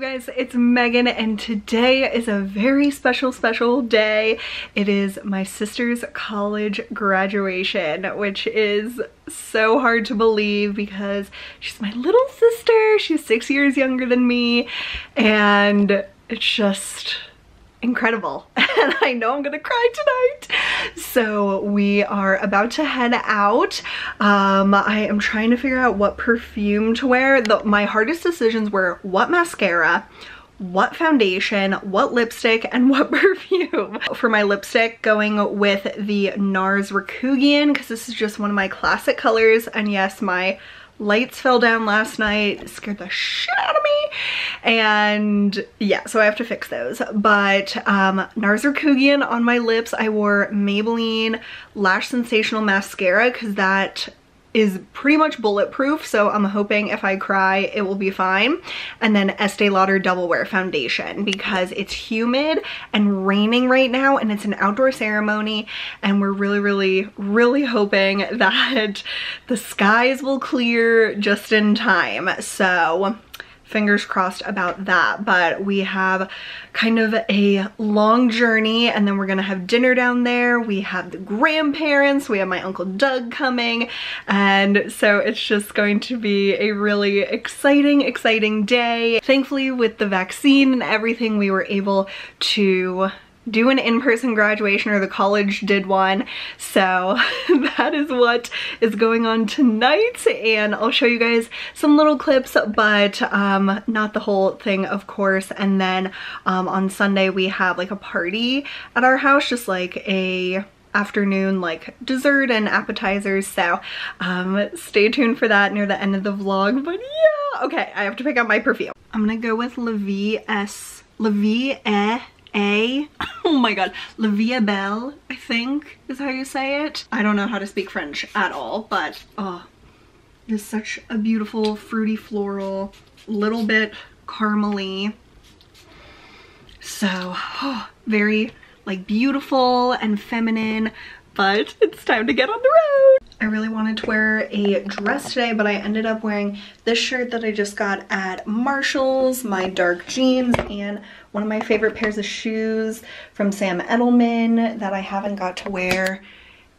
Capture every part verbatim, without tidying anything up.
you guys? It's Megan, and today is a very special, special day. It is my sister's college graduation, which is so hard to believe because she's my little sister. She's six years younger than me, and it's just incredible. And I know I'm gonna cry tonight. So we are about to head out. Um, I am trying to figure out what perfume to wear. The, my hardest decisions were what mascara, what foundation, what lipstick, and what perfume. For my lipstick, going with the NARS Rikugien, because this is just one of my classic colors. And yes, my lights fell down last night, scared the shit out of me. And yeah, so I have to fix those. But um, NARS Rikugien on my lips. I wore Maybelline Lash Sensational Mascara because that is pretty much bulletproof. So I'm hoping if I cry, it will be fine. And then Estee Lauder Double Wear Foundation because it's humid and raining right now and it's an outdoor ceremony. And we're really, really, really hoping that the skies will clear just in time. So fingers crossed about that, but we have kind of a long journey and then we're gonna have dinner down there. We have the grandparents, we have my Uncle Doug coming, and so it's just going to be a really exciting, exciting day. Thankfully, with the vaccine and everything, we were able to do an in-person graduation, or the college did one. So that is what is going on tonight, and I'll show you guys some little clips, but um, not the whole thing, of course. And then um, on Sunday we have like a party at our house, just like a afternoon like dessert and appetizers. So um, stay tuned for that near the end of the vlog. But yeah, okay, I have to pick out my perfume. I'm gonna go with La Vie Est, La Vie Est A, oh my god, La Vie Est Belle, I think is how you say it. I don't know how to speak French at all, but oh, it's such a beautiful fruity floral, little bit caramely. So oh, very like beautiful and feminine, but it's time to get on the road. I really wanted to wear a dress today, but I ended up wearing this shirt that I just got at Marshall's, my dark jeans, and one of my favorite pairs of shoes from Sam Edelman that I haven't got to wear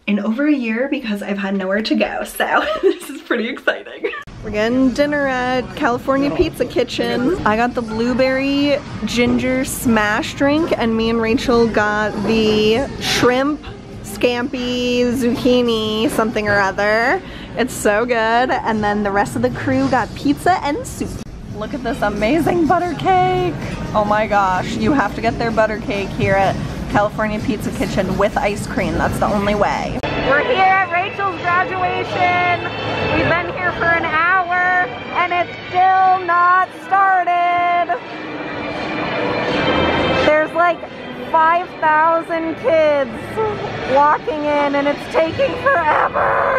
in over a year because I've had nowhere to go. So this is pretty exciting. We're getting dinner at California Pizza Kitchen. I got the blueberry ginger smash drink, and me and Rachel got the shrimp scampi, zucchini, something or other. It's so good. And then the rest of the crew got pizza and soup. Look at this amazing butter cake. Oh my gosh, you have to get their butter cake here at California Pizza Kitchen with ice cream. That's the only way. We're here at Rachel's graduation. We've been here for an hour and it's still not started. There's like five thousand kids walking in and it's taking forever.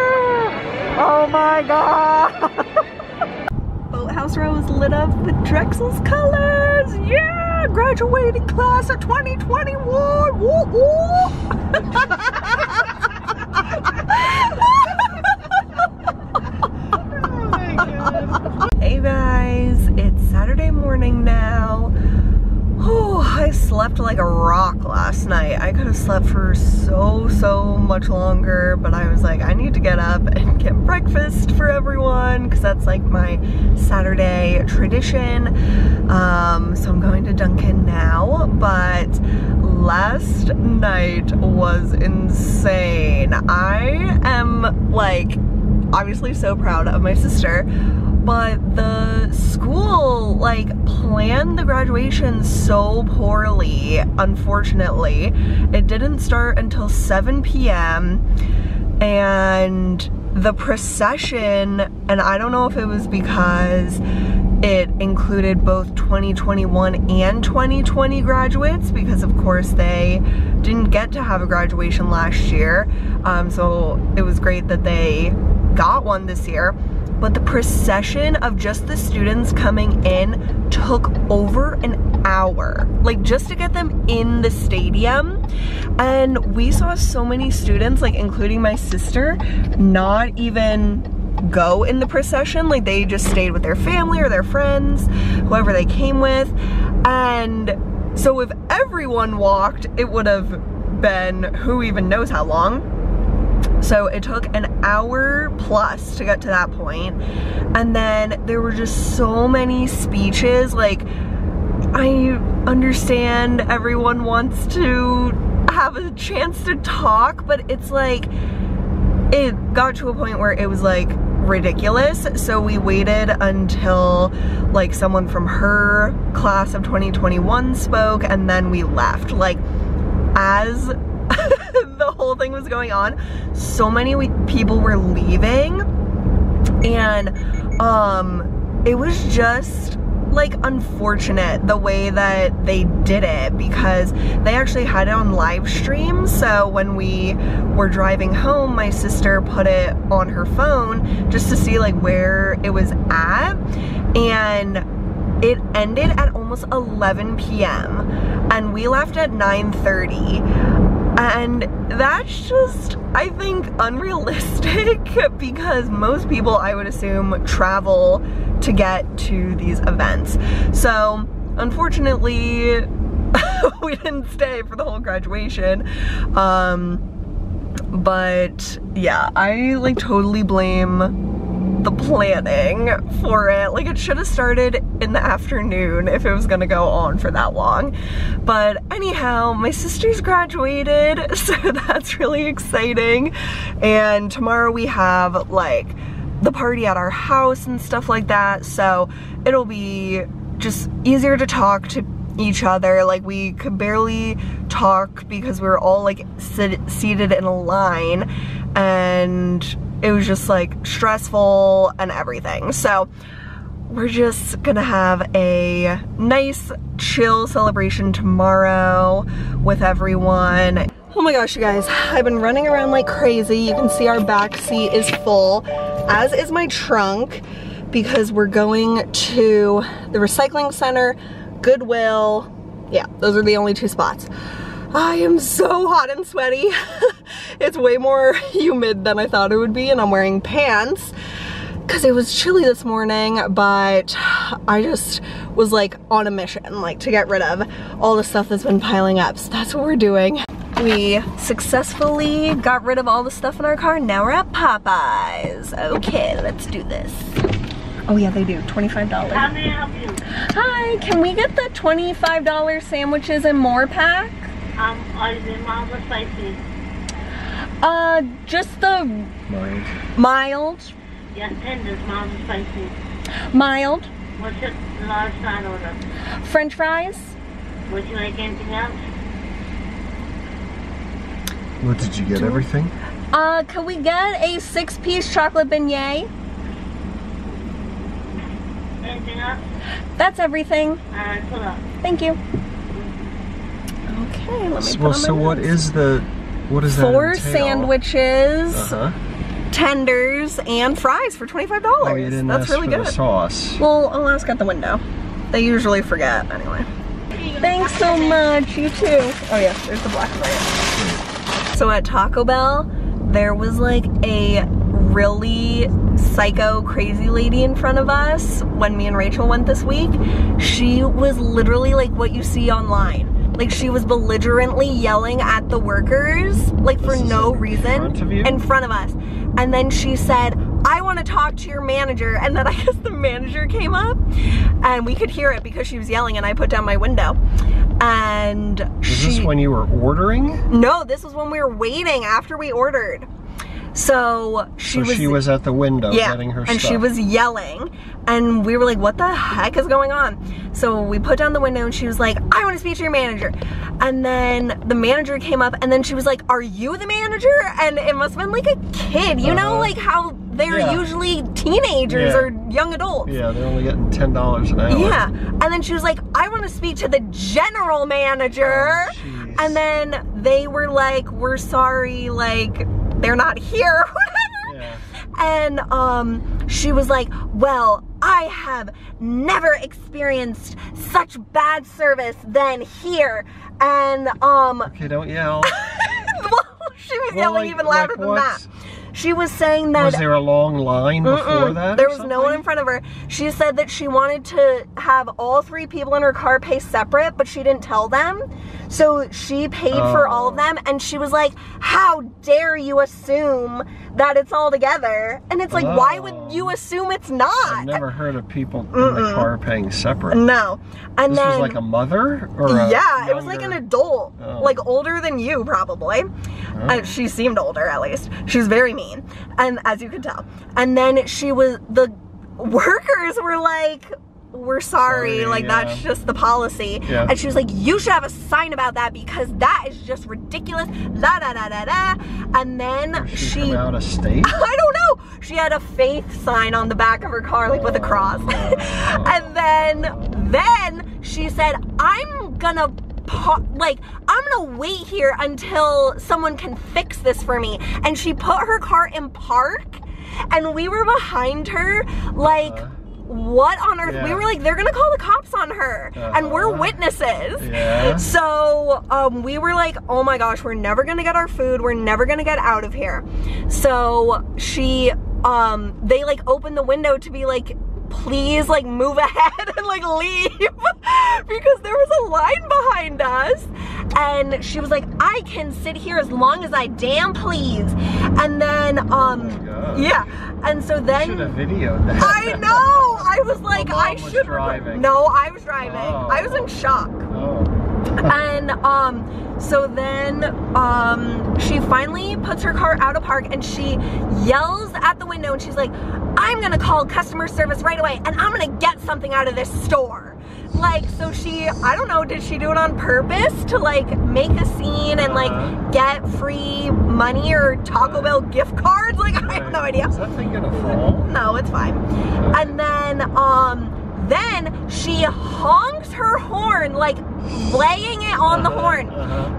Oh my god. Boathouse Row is lit up with Drexel's colors. Yeah, graduating class of twenty twenty-one. Woo woo. Hey guys, it's Saturday morning now. Oh, I slept like a rock last night. I could have slept for so, so much longer, but I was like, I need to get up and get breakfast for everyone because that's like my Saturday tradition. Um, so I'm going to Dunkin' now, but last night was insane. I am like obviously so proud of my sister, but the school like planned the graduation so poorly, unfortunately. It didn't start until seven p m and the procession, and I don't know if it was because it included both twenty twenty-one and twenty twenty graduates, because of course they didn't get to have a graduation last year. Um, so it was great that they got one this year. But the procession of just the students coming in took over an hour, like just to get them in the stadium. And we saw so many students, like including my sister, not even go in the procession. Like, they just stayed with their family or their friends, whoever they came with. And so if everyone walked, it would have been who even knows how long. So it took an hour plus to get to that point. And then there were just so many speeches. Like, I understand everyone wants to have a chance to talk, but it's like, it got to a point where it was like ridiculous. So we waited until like someone from her class of twenty twenty-one spoke, and then we left. Like, as the whole thing was going on, so many we people were leaving, and um, it was just like unfortunate the way that they did it, because they actually had it on live stream. So when we were driving home, my sister put it on her phone just to see like where it was at, and it ended at almost eleven p m and we left at nine thirty. And that's just, I think, unrealistic, because most people, I would assume, travel to get to these events. So unfortunately, we didn't stay for the whole graduation. Um, but yeah, I like totally blame the planning for it. Like, it should have started in the afternoon if it was gonna go on for that long. But anyhow, my sister's graduated, so that's really exciting. And tomorrow we have like the party at our house and stuff like that, so it'll be just easier to talk to each other. Like, we could barely talk because we were all like sit seated in a line, and it was just like stressful and everything. So we're just gonna have a nice chill celebration tomorrow with everyone. Oh my gosh, you guys, I've been running around like crazy. You can see our back seat is full, as is my trunk, because we're going to the recycling center, Goodwill. Yeah, those are the only two spots. I am so hot and sweaty. It's way more humid than I thought it would be, and I'm wearing pants because it was chilly this morning, but I just was like on a mission, like to get rid of all the stuff that's been piling up. So that's what we're doing. We successfully got rid of all the stuff in our car. Now we're at Popeyes. Okay, let's do this. Oh yeah, they do, twenty-five dollars. How may I help you? Hi, can we get the twenty-five dollar sandwiches and more pack? Um, are they mild or spicy? Uh, just the... Mild. Mild. Yes, tenders, mild or spicy. Mild. What's your large side order? French fries. Would you like anything else? What, did you get everything? Uh, can we get a six-piece chocolate beignet? Anything else? That's everything. Alright, pull up. Thank you. Okay, let me well, so what is the, what is that entail? Four sandwiches, uh-huh. tenders, and fries for twenty-five dollars. Oh, you didn't That's ask really for good. The sauce. Well, I'll ask at the window. They usually forget, anyway. Thanks so much, you too. Oh yeah, there's the black fries. So at Taco Bell, there was like a really psycho crazy lady in front of us when me and Rachel went this week. She was literally like what you see online. Like, she was belligerently yelling at the workers, like for no reason, in front of us. And then she said, I want to talk to your manager. And then I guess the manager came up, and we could hear it because she was yelling, and I put down my window. And she- Is this when you were ordering? No, this was when we were waiting after we ordered. So she, so was, she was at the window yeah, getting her and stuff. She was yelling, and we were like, what the heck is going on? So we put down the window, and she was like, I want to speak to your manager. And then the manager came up, and then she was like, are you the manager? And it must have been like a kid, you uh, know, like how they're yeah. usually teenagers yeah. or young adults. Yeah, they're only getting ten dollars an hour. Yeah, and then she was like, I want to speak to the general manager. Oh, and then they were like, we're sorry, like, they're not here, whatever. Yeah. And um, she was like, well, I have never experienced such bad service than here. And um, okay, don't yell. Well, she was well, yelling like, even louder like than that. She was saying that... Was there a long line mm-mm, before that? There was something? No one in front of her. She said that she wanted to have all three people in her car pay separate, but she didn't tell them. So she paid oh. for all of them, and she was like, how dare you assume that it's all together? And it's like, oh. why would you assume it's not? I've never heard of people mm-mm. in the car paying separate. No. And this then, was like a mother? Or a yeah, younger... it was like an adult, oh. like older than you probably. Oh. And she seemed older at least. She's very mean, and as you can tell. And then she was, the workers were like, we're sorry, sorry like yeah. that's just the policy. Yeah. And she was like, you should have a sign about that because that is just ridiculous, da da da da da. And then she, she come out of state? I don't know. She had a faith sign on the back of her car, like with a cross. And then, then she said, I'm gonna like I'm gonna wait here until someone can fix this for me. And she put her car in park, and we were behind her like uh-huh. what on earth? Yeah. We were like, they're gonna call the cops on her, uh, and we're witnesses. Yeah. So um, we were like, oh my gosh, we're never gonna get our food. We're never gonna get out of here. So she, um, they like opened the window to be like, please like move ahead and like leave because there was a line behind us. And she was like, I can sit here as long as I damn please. And then, um, oh yeah. And so then. You should have videoed that. I know. I was like, well, I should. Driving. No, I was driving. Oh. I was in shock. Oh. And um, so then um, she finally puts her car out of park, and she yells at the window, and she's like, I'm gonna call customer service right away, and I'm gonna get something out of this store. Like, so she, I don't know, did she do it on purpose to like make a scene and like get free money or Taco Bell gift cards? Like, I have no idea. Is that thing gonna fall? No, it's fine. And then, um, then she honks her horn, like laying it on the horn.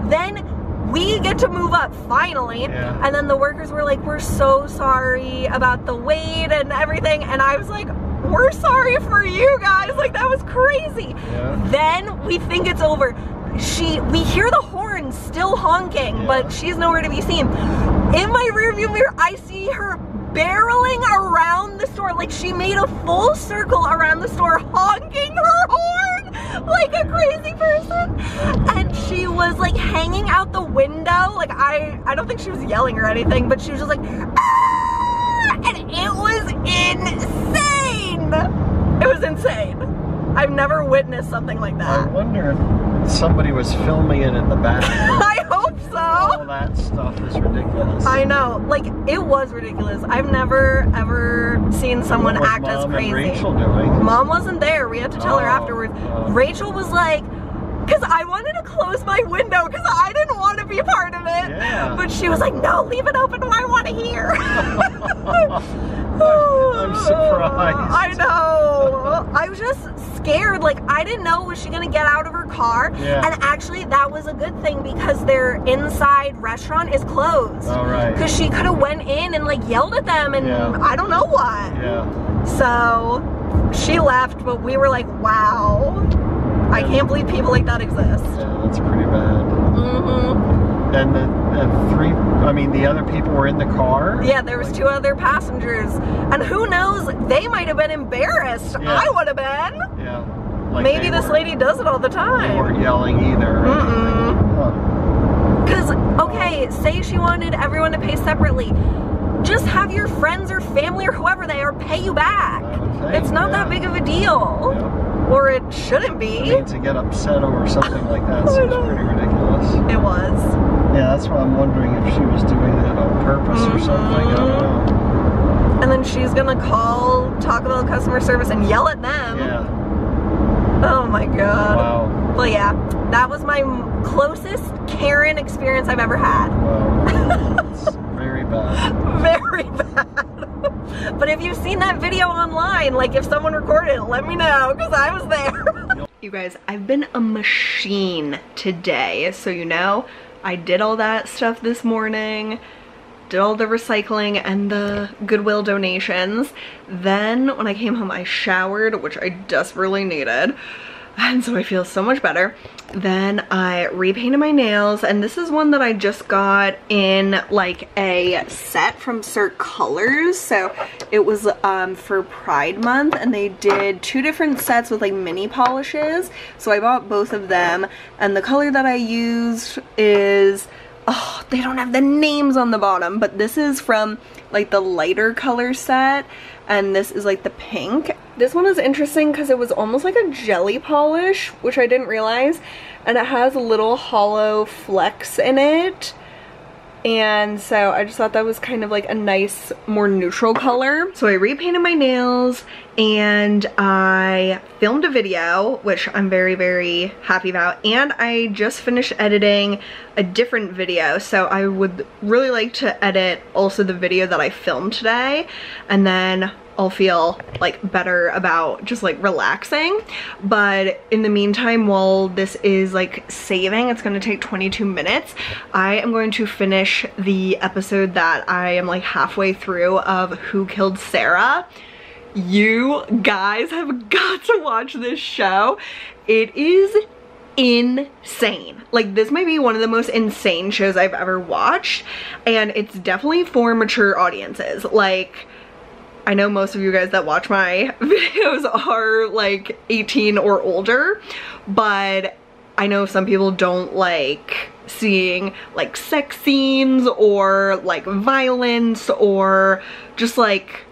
Then we get to move up finally. Yeah. And then the workers were like, we're so sorry about the wait and everything. And I was like, we're sorry for you guys, like that was crazy. Yeah. Then we think it's over. She, we hear the horn still honking, yeah. but she's nowhere to be seen. In my rearview mirror, I see her barreling around the store. Like she made a full circle around the store, honking her horn like a crazy person. And she was like hanging out the window. Like I, I don't think she was yelling or anything, but she was just like, ah! And it was insane. It was insane. I've never witnessed something like that. I wonder if somebody was filming it in the back. I hope so. All that stuff is ridiculous. I know. Like, it was ridiculous. I've never, ever seen someone act Mom as crazy. What was Rachel doing? Mom wasn't there. We had to tell oh, her afterwards. Oh. Rachel was like, because I wanted to close my window because I didn't want to be part of it. Yeah. But she was like, no, leave it open. I want to hear. I'm surprised. I know. I was just scared. Like, I didn't know, was she going to get out of her car? Yeah. And actually, that was a good thing because their inside restaurant is closed. All right. Because she could have went in and, like, yelled at them and yeah. I don't know what. Yeah. So she left, but we were like, wow. I can't believe people like that exist. Yeah, that's pretty bad. Mm-hmm. And the, the three, I mean, the other people were in the car? Yeah, there was like, two other passengers. And who knows, they might have been embarrassed. Yeah. I would have been. Yeah. Like maybe this were, lady does it all the time. They weren't yelling either. Mm-mm. Because, huh. okay, say she wanted everyone to pay separately. Just have your friends or family or whoever they are pay you back. Think, it's not yeah. that big of a deal. Yeah. Or it shouldn't be. I mean, to get upset over something like that seems pretty ridiculous. It was. Yeah, that's why I'm wondering if she was doing it on purpose mm-hmm. or something. I don't know. And then she's gonna call Taco Bell customer service and yell at them. Yeah. Oh my god. Wow. Well, yeah, that was my closest Karen experience I've ever had. Wow. That's very bad. Very bad. But if you've seen that video online, like if someone recorded it, let me know because I was there. You guys, I've been a machine today. So you know, I did all that stuff this morning, did all the recycling and the Goodwill donations. Then when I came home, I showered, which I desperately needed. and so I feel so much better. Then I repainted my nails, and this is one that I just got in like a set from Cirque Colors. So it was um, for Pride Month, and they did two different sets with like mini polishes. So I bought both of them, and the color that I used is, oh, they don't have the names on the bottom, but this is from like the lighter color set, and this is like the pink. This one is interesting because it was almost like a jelly polish, which I didn't realize, and it has little hollow flecks in it, and so I just thought that was kind of like a nice, more neutral color. So I repainted my nails, and I filmed a video, which I'm very, very happy about, and I just finished editing a different video, so I would really like to edit also the video that I filmed today, and then I'll feel like better about just like relaxing. But in the meantime, while this is like saving, it's gonna take twenty-two minutes, I am going to finish the episode that I am like halfway through of Who Killed Sara. You guys have got to watch this show. It is insane. Like, this might be one of the most insane shows I've ever watched, and it's definitely for mature audiences. Like, I know most of you guys that watch my videos are like eighteen or older, but I know some people don't like seeing like sex scenes or like violence or just like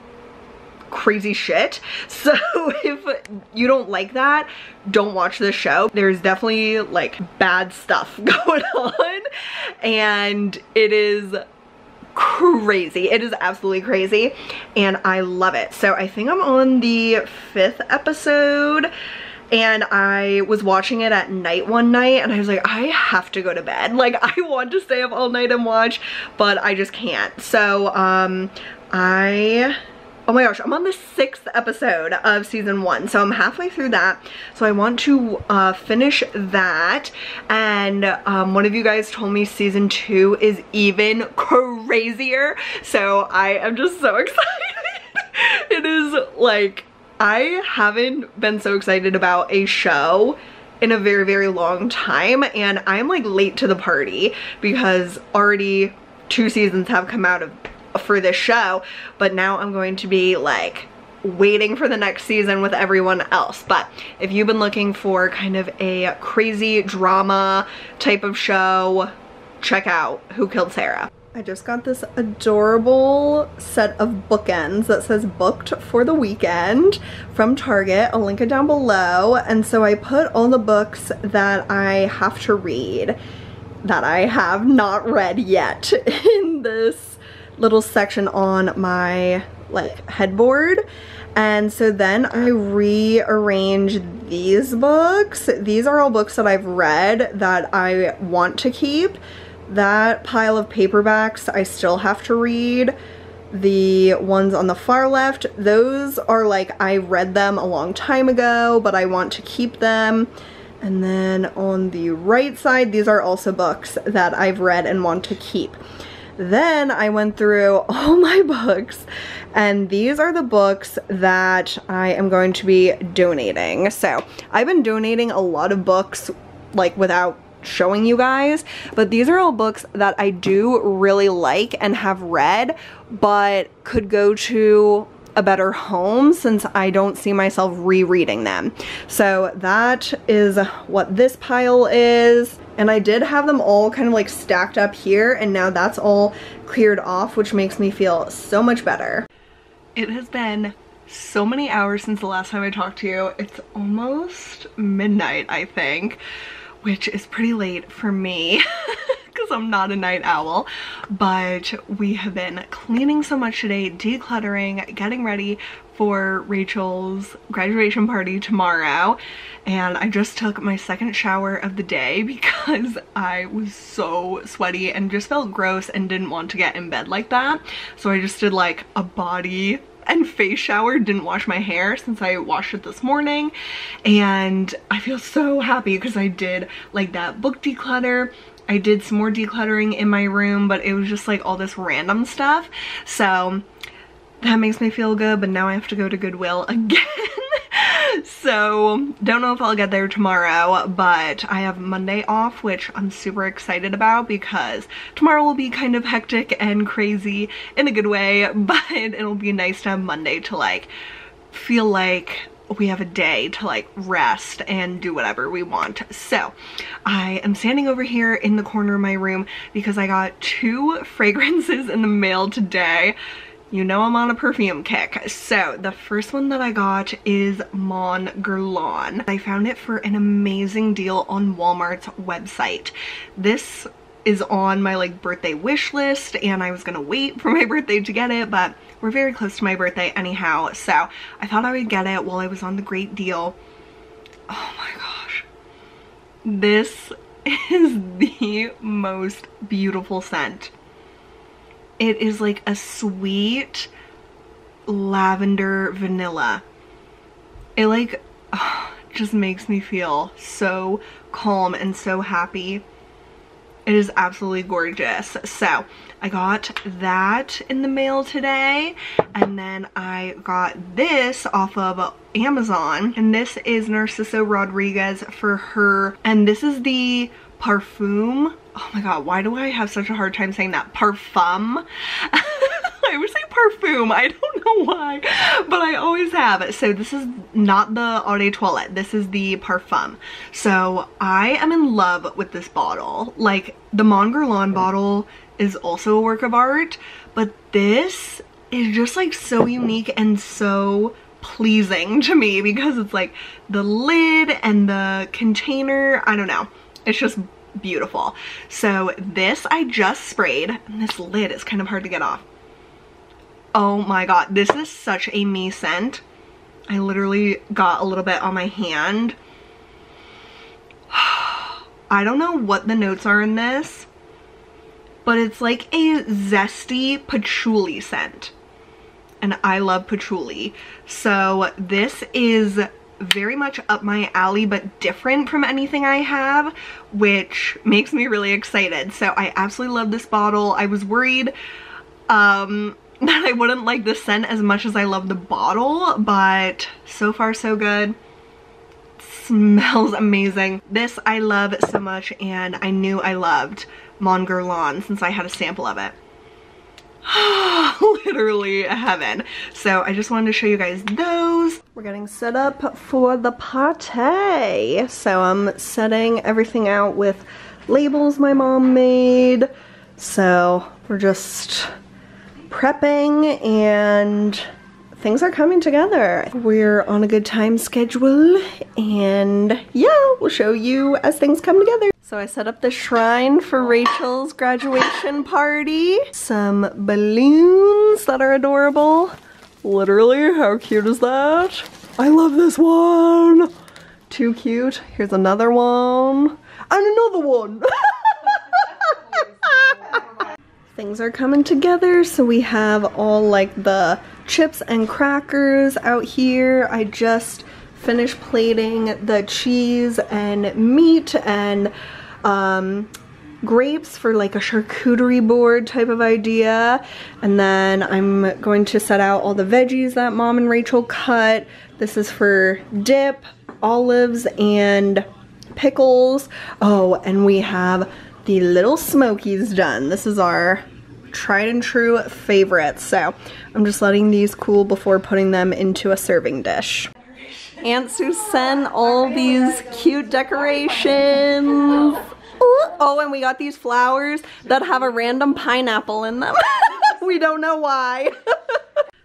crazy shit. So if you don't like that, don't watch this show. There's definitely like bad stuff going on, and it is crazy. It is absolutely crazy, and I love it. So I think I'm on the fifth episode, and I was watching it at night one night, and I was like, I have to go to bed. Like, I want to stay up all night and watch, but I just can't. So um I oh my gosh, I'm on the sixth episode of season one, so I'm halfway through that. So I want to uh, finish that, and um, one of you guys told me season two is even crazier, so I am just so excited. It is like, I haven't been so excited about a show in a very, very long time, and I'm like late to the party because already two seasons have come out of for this show, but now I'm going to be like waiting for the next season with everyone else. But if you've been looking for kind of a crazy drama type of show, check out Who Killed Sara. I just got this adorable set of bookends that says booked for the weekend from Target. I'll link it down below. And so I put all the books that I have to read that I have not read yet in this little section on my like headboard. And so then I rearrange these books. These are all books that I've read that I want to keep. That pile of paperbacks I still have to read. The ones on the far left, those are like I read them a long time ago, but I want to keep them. And then on the right side, these are also books that I've read and want to keep. Then I went through all my books, and these are the books that I am going to be donating. So I've been donating a lot of books like without showing you guys, but these are all books that I do really like and have read, but could go to a better home since I don't see myself rereading them. So that is what this pile is. And I did have them all kind of like stacked up here, and now that's all cleared off, which makes me feel so much better. It has been so many hours since the last time I talked to you. It's almost midnight, I think, which is pretty late for me. Because I'm not a night owl, but we have been cleaning so much today, decluttering, getting ready for Rachel's graduation party tomorrow. And I just took my second shower of the day because I was so sweaty and just felt gross and didn't want to get in bed like that. So I just did like a body and face shower, didn't wash my hair since I washed it this morning. And I feel so happy because I did like that book declutter. I did some more decluttering in my room, but it was just like all this random stuff. So that makes me feel good, but now I have to go to Goodwill again So don't know if I'll get there tomorrow, but I have Monday off, which I'm super excited about because tomorrow will be kind of hectic and crazy in a good way, but it'll be nice to have Monday to like feel like we have a day to like rest and do whatever we want. So I am standing over here in the corner of my room because I got two fragrances in the mail today. You know I'm on a perfume kick. So the first one that I got is Mon Guerlain. I found it for an amazing deal on Walmart's website. This is on my like birthday wish list and I was gonna wait for my birthday to get it, but we're very close to my birthday anyhow. So I thought I would get it while I was on the great deal. Oh my gosh. This is the most beautiful scent. It is like a sweet lavender vanilla. It like oh, just makes me feel so calm and so happy. It is absolutely gorgeous. So I got that in the mail today, and then I got this off of Amazon, and this is Narciso Rodriguez for her, and this is the Parfum. Oh my god, why do I have such a hard time saying that? Parfum. I would say parfum, I don't know why, but I always have. So this is not the Eau de Toilette, this is the Parfum. So I am in love with this bottle. Like the Mon Guerlain bottle is also a work of art, but this is just like so unique and so pleasing to me because it's like the lid and the container, I don't know. It's just beautiful. So this I just sprayed, and this lid is kind of hard to get off. Oh my god, this is such a me scent. I literally got a little bit on my hand. I don't know what the notes are in this, but it's like a zesty patchouli scent, and I love patchouli. So this is very much up my alley, but different from anything I have, which makes me really excited. So I absolutely love this bottle. I was worried um, that I wouldn't like the scent as much as I love the bottle, but so far so good. Smells amazing. This I love so much, and I knew I loved Mon Guerlain since I had a sample of it. Literally heaven. So I just wanted to show you guys those. We're getting set up for the party. So I'm setting everything out with labels my mom made. So we're just prepping and things are coming together. We're on a good time schedule, and yeah, we'll show you as things come together. So I set up the shrine for Rachel's graduation party. Some balloons that are adorable. Literally, how cute is that? I love this one. Too cute. Here's another one. And another one. Things are coming together, so we have all like the chips and crackers out here. I just finished plating the cheese and meat and um, grapes for like a charcuterie board type of idea. And then I'm going to set out all the veggies that Mom and Rachel cut. This is for dip, olives, and pickles. Oh, and we have the Little Smokies done. This is our tried and true favorite. So I'm just letting these cool before putting them into a serving dish. Aunt Susan, all these cute decorations. Ooh. Oh, and we got these flowers that have a random pineapple in them. We don't know why.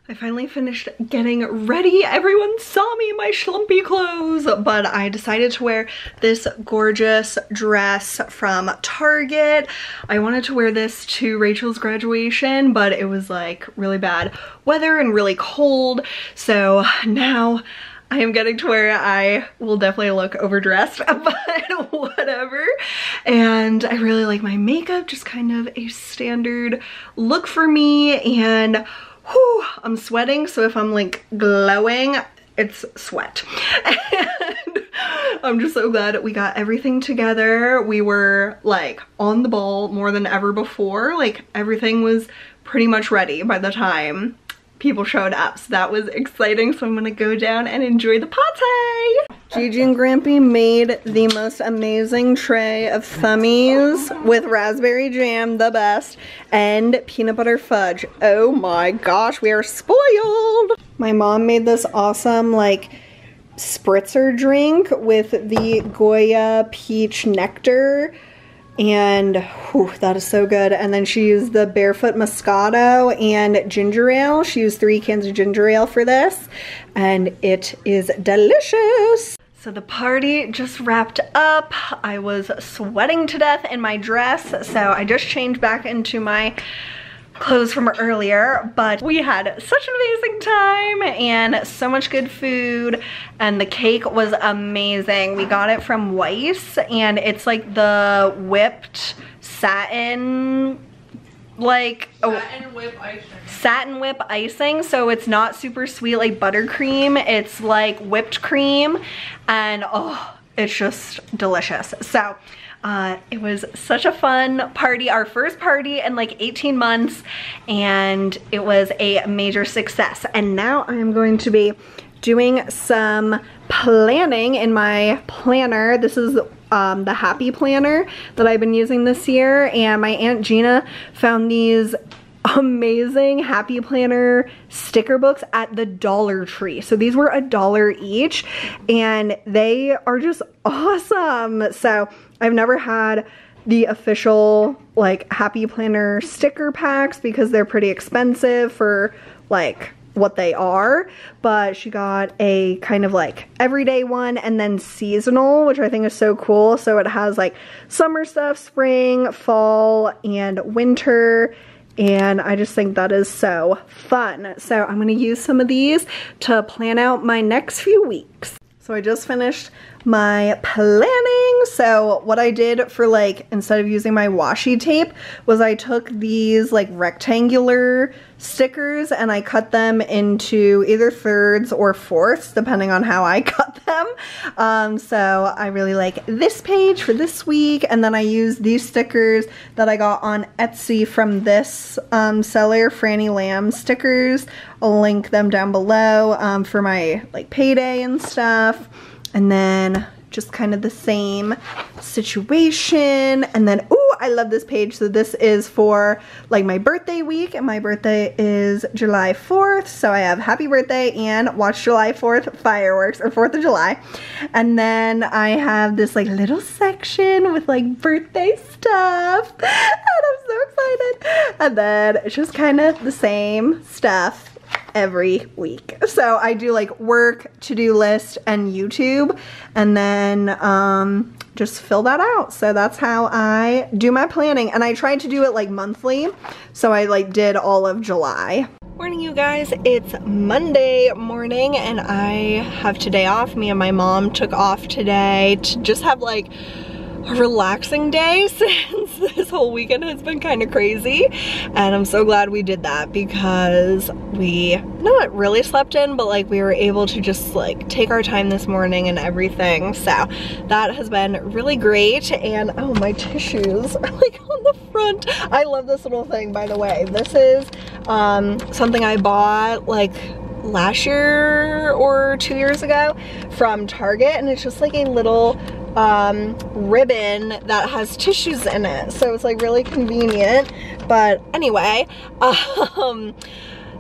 I finally finished getting ready. Everyone saw me in my schlumpy clothes, but I decided to wear this gorgeous dress from Target. I wanted to wear this to Rachel's graduation, but it was like really bad weather and really cold. So now I am getting to where I will definitely look overdressed, but whatever. And I really like my makeup, just kind of a standard look for me. And whew, I'm sweating, so if I'm like glowing, it's sweat. And I'm just so glad we got everything together. We were like on the ball more than ever before. Like everything was pretty much ready by the time people showed up, so that was exciting. So I'm gonna go down and enjoy the party. Gigi and Grampy made the most amazing tray of Thummies with raspberry jam, the best, and peanut butter fudge. Oh my gosh, we are spoiled. My mom made this awesome like spritzer drink with the Goya peach nectar, and whew, that is so good. And then she used the Barefoot Moscato and ginger ale. She used three cans of ginger ale for this, and it is delicious. So the party just wrapped up. I was sweating to death in my dress, so I just changed back into my clothes from earlier, but we had such an amazing time and so much good food, and the cake was amazing. We got it from Weiss, and it's like the whipped satin, like satin, oh, whip icing. satin whip icing, so it's not super sweet like buttercream, it's like whipped cream, and oh, it's just delicious. So Uh, it was such a fun party, our first party in like eighteen months, and it was a major success. And now I'm going to be doing some planning in my planner. This is um, the Happy Planner that I've been using this year, and my Aunt Gina found these amazing Happy Planner sticker books at the Dollar Tree. So these were a dollar each, and they are just awesome. So I've never had the official like Happy Planner sticker packs because they're pretty expensive for like what they are, but she got a kind of like everyday one and then seasonal, which I think is so cool. So it has like summer stuff, spring, fall, and winter, and I just think that is so fun. So I'm gonna use some of these to plan out my next few weeks. So I just finished my planning. So what I did for like, instead of using my washi tape, was I took these like rectangular stickers and I cut them into either thirds or fourths, depending on how I cut them. Um, so I really like this page for this week. And then I used these stickers that I got on Etsy from this um, seller, Frannie Lamb stickers. I'll link them down below um, for my like payday and stuff. And then just kind of the same situation. And then, ooh, I love this page. So this is for like my birthday week, and my birthday is July fourth. So I have happy birthday and watch July fourth fireworks, or fourth of July. And then I have this like little section with like birthday stuff, and I'm so excited. And then it's just kind of the same stuff every week. So I do like work, to-do list, and YouTube, and then um, just fill that out. So that's how I do my planning, and I tried to do it like monthly, so I like did all of July. Morning, you guys. It's Monday morning, and I have today off. Me and my mom took off today to just have like a relaxing day, since this whole weekend has been kind of crazy, and I'm so glad we did that, because we not really slept in, but like we were able to just like take our time this morning and everything. So that has been really great. And oh, my tissues are like on the front. I love this little thing, by the way. This is um, something I bought like last year or two years ago from Target, and it's just like a little um ribbon that has tissues in it, so it's like really convenient. But anyway, um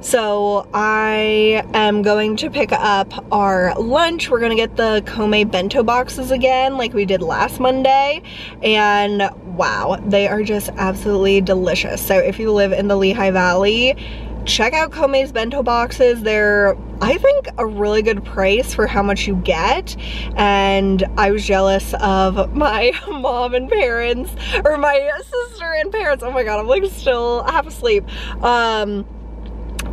so I am going to pick up our lunch. We're gonna get the Kome bento boxes again like we did last Monday, and wow, they are just absolutely delicious. So if you live in the Lehigh Valley, check out Kome's bento boxes. They're, I think, a really good price for how much you get, and I was jealous of my mom and parents, or my sister and parents, oh my god, I'm like still half asleep, um,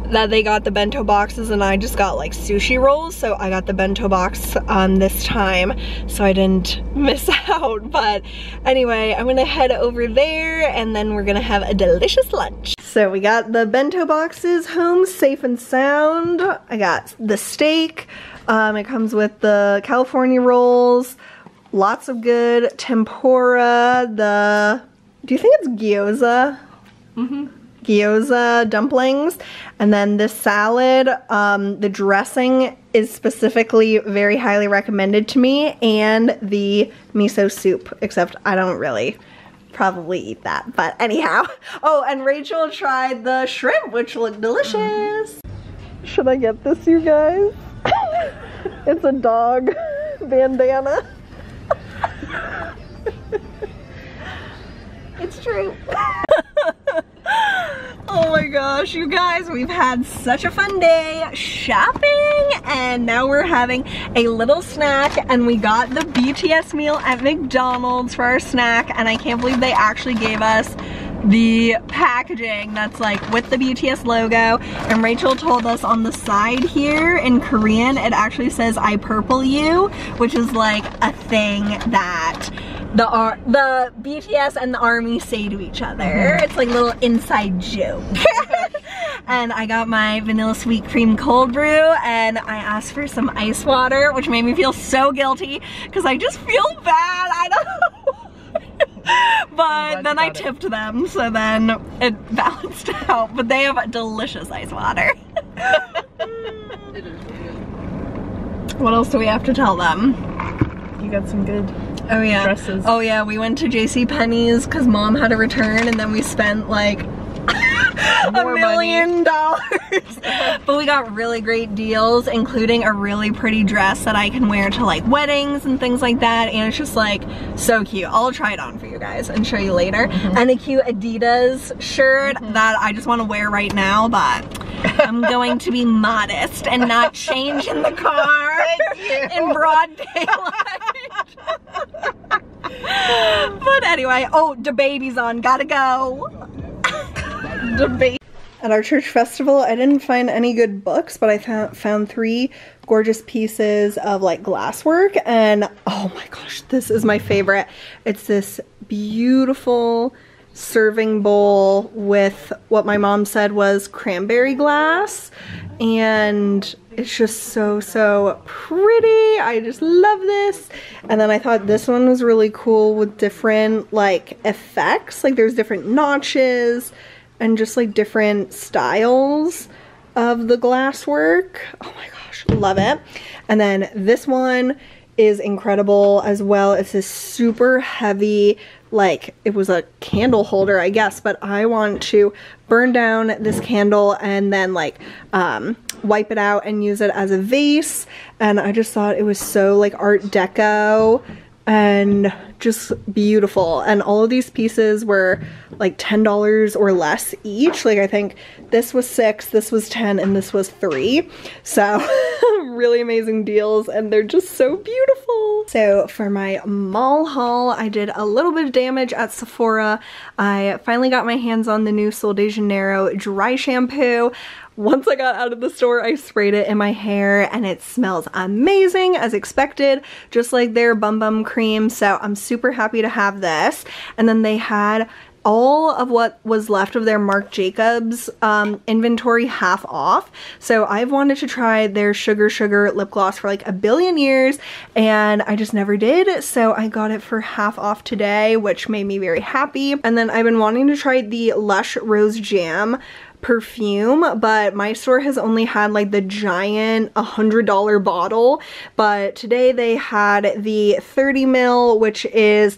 that they got the bento boxes, and I just got like sushi rolls, so I got the bento box um, this time, so I didn't miss out. But anyway, I'm gonna head over there, and then we're gonna have a delicious lunch. So we got the bento boxes home safe and sound. I got the steak. Um, it comes with the California rolls, lots of good tempura, the, do you think it's gyoza? Mm-hmm. gyoza dumplings. And then this salad, um, the dressing is specifically very highly recommended to me, and the miso soup, except I don't really probably eat that, but anyhow. Oh, and Rachel tried the shrimp, which looked delicious. Should I get this, you guys? It's a dog bandana. It's true. Oh my gosh, you guys, we've had such a fun day shopping, and now we're having a little snack, and we got the B T S meal at McDonald's for our snack, and I can't believe they actually gave us the packaging that's like with the B T S logo. And Rachel told us on the side here in Korean it actually says "I purple you," which is like a thing that the ar the B T S and the army say to each other. It's like a little inside joke. And I got my vanilla sweet cream cold brew, and I asked for some ice water, which made me feel so guilty because I just feel bad. I don't know. But then I tipped it. them, so then it balanced out. But they have a delicious ice water. What else do we have to tell them? You got some good oh yeah dresses. Oh yeah, we went to JCPenney's because mom had a return, and then we spent like a million dollars. But we got really great deals, including a really pretty dress that I can wear to like weddings and things like that, and it's just like so cute. I'll try it on for you guys and show you later. Mm-hmm. And a cute Adidas shirt mm-hmm. that I just want to wear right now, but I'm going to be modest and not change in the car in broad daylight. But anyway, oh, the baby's on, gotta go. Debate. At our church festival, I didn't find any good books, but I found found three gorgeous pieces of like glasswork, and oh my gosh, this is my favorite. It's this beautiful serving bowl with what my mom said was cranberry glass, and it's just so so pretty. I just love this. And then I thought this one was really cool with different like effects, like there's different notches and just like different styles of the glasswork. Oh my gosh, love it. And then this one is incredible as well. It's this super heavy, like it was a candle holder, I guess, but I want to burn down this candle and then like um, wipe it out and use it as a vase. And I just thought it was so like Art Deco and just beautiful. And all of these pieces were like ten dollars or less each. Like I think this was six, this was ten, and this was three. So really amazing deals, and they're just so beautiful. So for my mall haul, I did a little bit of damage at Sephora. I finally got my hands on the new Sol de Janeiro dry shampoo. Once I got out of the store, I sprayed it in my hair, and it smells amazing as expected, just like their Bum Bum cream. So I'm super happy to have this. And then they had all of what was left of their Marc Jacobs um, inventory half off. So I've wanted to try their Sugar Sugar lip gloss for like a billion years, and I just never did. So I got it for half off today, which made me very happy. And then I've been wanting to try the Lush Rose Jam perfume, but my store has only had like the giant one hundred dollar bottle, but today they had the thirty mil, which is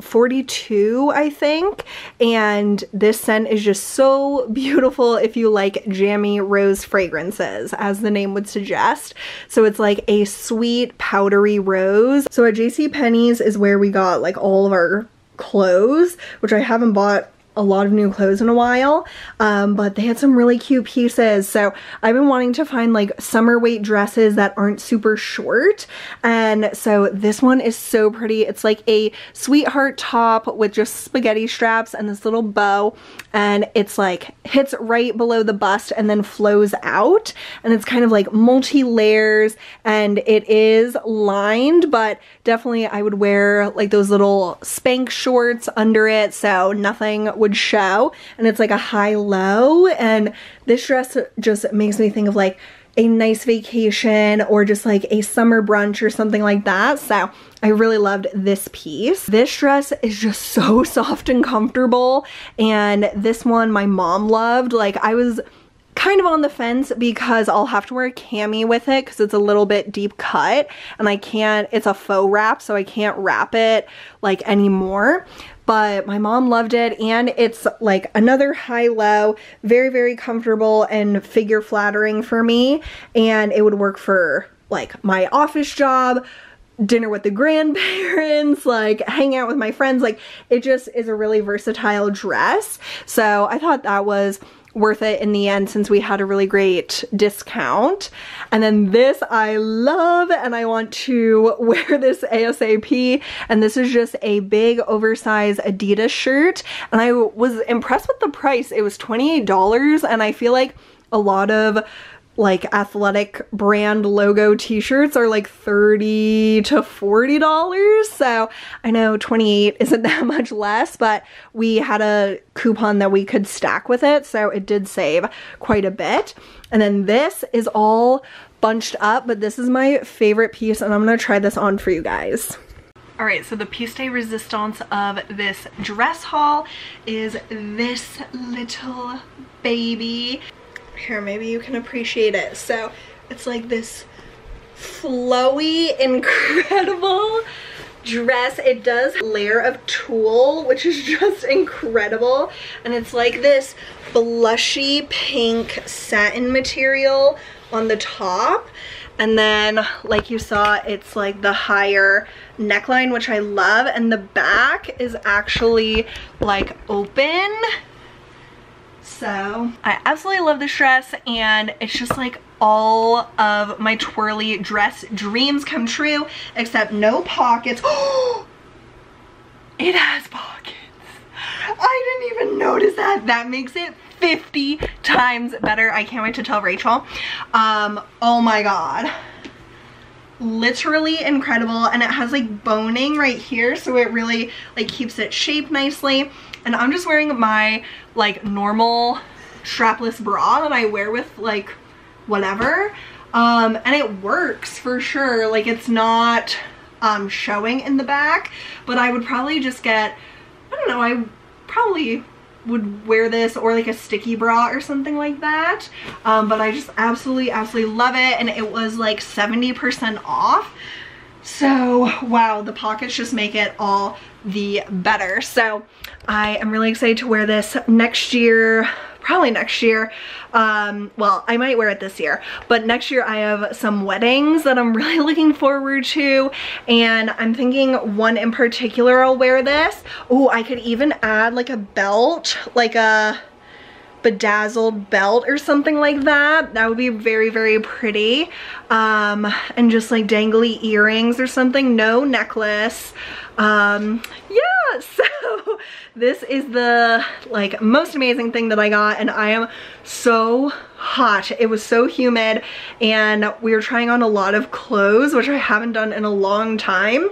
forty-two, I think, and this scent is just so beautiful if you like jammy rose fragrances, as the name would suggest. So it's like a sweet powdery rose. So at JCPenney's is where we got like all of our clothes, which I haven't bought a lot of new clothes in a while, um, but they had some really cute pieces. So I've been wanting to find like summer weight dresses that aren't super short, and so this one is so pretty. It's like a sweetheart top with just spaghetti straps and this little bow, and it's like hits right below the bust and then flows out, and it's kind of like multi-layers, and it is lined, but definitely I would wear like those little spank shorts under it so nothing would show, and it's like a high-low. And this dress just makes me think of like a nice vacation or just like a summer brunch or something like that. So I really loved this piece. This dress is just so soft and comfortable, and this one my mom loved. Like, I was kind of on the fence because I'll have to wear a cami with it because it's a little bit deep cut and I can't, it's a faux wrap, so I can't wrap it like anymore. But my mom loved it, and it's like another high-low, very, very comfortable and figure flattering for me, and it would work for like my office job, dinner with the grandparents, like hang out with my friends. Like, it just is a really versatile dress. So I thought that was worth it in the end since we had a really great discount. And then this I love, and I want to wear this ASAP, and this is just a big oversized Adidas shirt, and I was impressed with the price. It was twenty-eight dollars, and I feel like a lot of like athletic brand logo t-shirts are like thirty to forty dollars. So I know twenty-eight isn't that much less, but we had a coupon that we could stack with it, so it did save quite a bit. And then this is all bunched up, but this is my favorite piece, and I'm gonna try this on for you guys. All right, so the piece de resistance of this dress haul is this little baby. Here, maybe you can appreciate it. So it's like this flowy, incredible dress. It does layer of tulle, which is just incredible, and it's like this blushy pink satin material on the top, and then like you saw, it's like the higher neckline, which I love, and the back is actually like open. So I absolutely love this dress, and it's just like all of my twirly dress dreams come true, except no pockets. Oh, it has pockets. I didn't even notice that. That makes it fifty times better. I can't wait to tell Rachel. Um, oh my God. Literally incredible, and it has like boning right here, so it really like keeps it shaped nicely. And I'm just wearing my like normal strapless bra that I wear with like whatever, um and it works for sure. Like, it's not um showing in the back, but I would probably just get, I don't know, I probably would wear this or like a sticky bra or something like that, um, but I just absolutely absolutely love it, and it was like seventy percent off, so wow, the pockets just make it all the better. So I am really excited to wear this next year, probably next year. Um, well, I might wear it this year, but next year I have some weddings that I'm really looking forward to, and I'm thinking one in particular I'll wear this. Oh, I could even add like a belt, like a bedazzled belt or something like that. That would be very, very pretty. Um, and just like dangly earrings or something, no necklace. Um, yeah, so this is the like most amazing thing that I got, and I am so hot. It was so humid, and we were trying on a lot of clothes, which I haven't done in a long time,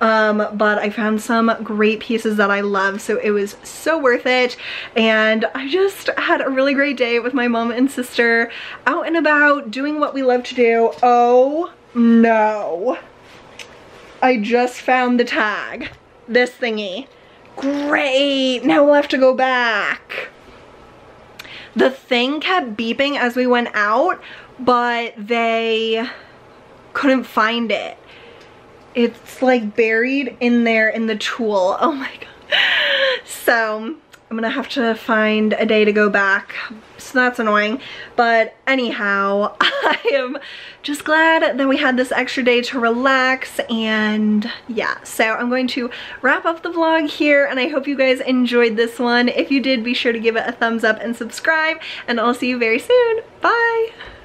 um, but I found some great pieces that I love, so it was so worth it. And I just had a really great day with my mom and sister, out and about, doing what we love to do. Oh no, I just found the tag. This thingy. Great! Now we'll have to go back. The thing kept beeping as we went out, but they couldn't find it. It's like buried in there in the tool. Oh my God. So I'm gonna have to find a day to go back, so that's annoying. But anyhow, I am just glad that we had this extra day to relax, and yeah, so I'm going to wrap up the vlog here, and I hope you guys enjoyed this one. If you did, be sure to give it a thumbs up and subscribe, and I'll see you very soon. Bye!